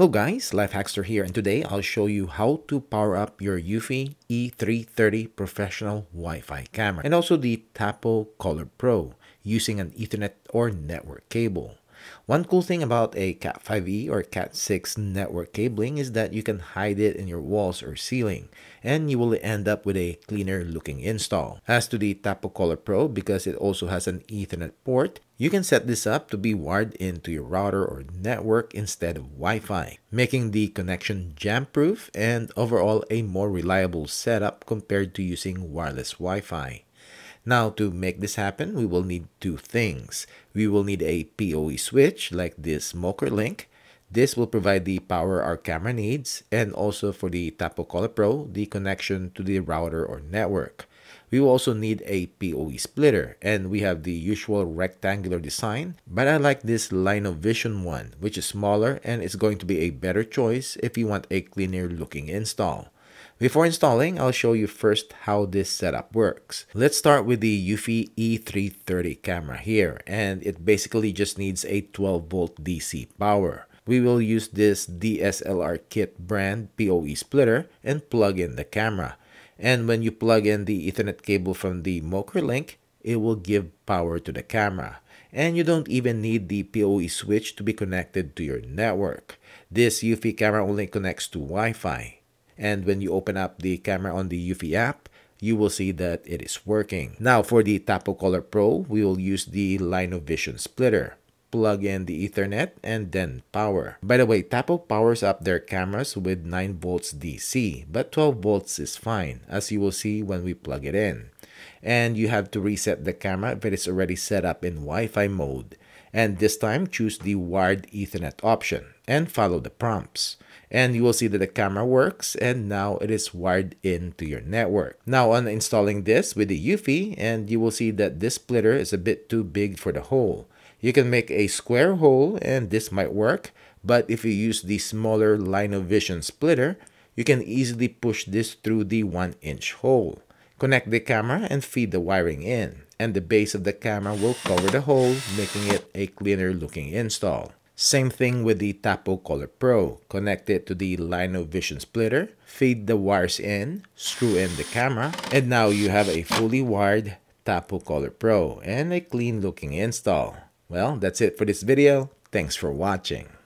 Hello guys, Lifehackster here, and today I'll show you how to power up your Eufy E330 Professional Wi-Fi camera and also the Tapo Color Pro using an Ethernet or network cable. One cool thing about a Cat5e or Cat6 network cabling is that you can hide it in your walls or ceiling, and you will end up with a cleaner looking install. As to the Tapo Color Pro, because it also has an Ethernet port, you can set this up to be wired into your router or network instead of Wi-Fi, making the connection jam-proof and overall a more reliable setup compared to using wireless Wi-Fi. Now, to make this happen, we will need two things. We will need a PoE switch like this Mokerlink. This will provide the power our camera needs, and also for the Tapo Color Pro, the connection to the router or network. We will also need a PoE splitter, and we have the usual rectangular design, but I like this LinoVision one, which is smaller and is going to be a better choice if you want a cleaner looking install. Before installing, I'll show you first how this setup works. Let's start with the Eufy E330 camera here, and it basically just needs a 12-volt DC power. We will use this DSLR kit brand PoE splitter and plug in the camera. And when you plug in the Ethernet cable from the Mokerlink, it will give power to the camera. And you don't even need the PoE switch to be connected to your network. This Eufy camera only connects to Wi-Fi. And when you open up the camera on the Eufy app, you will see that it is working. Now, for the Tapo Color Pro, we will use the LinoVision splitter. Plug in the Ethernet and then power. By the way, Tapo powers up their cameras with 9 volts DC, but 12 volts is fine, as you will see when we plug it in. And you have to reset the camera if it is already set up in Wi-Fi mode. And this time, choose the wired Ethernet option and follow the prompts. And you will see that the camera works, and now it is wired into your network. Now, uninstalling this with the Eufy, and you will see that this splitter is a bit too big for the hole. You can make a square hole, and this might work, but if you use the smaller LinoVision splitter, you can easily push this through the 1-inch hole. Connect the camera and feed the wiring in, and the base of the camera will cover the hole, making it a cleaner looking install. Same thing with the Tapo Color Pro. Connect it to the LinoVision splitter, feed the wires in, screw in the camera, and now you have a fully wired Tapo Color Pro and a clean looking install. Well, that's it for this video. Thanks for watching.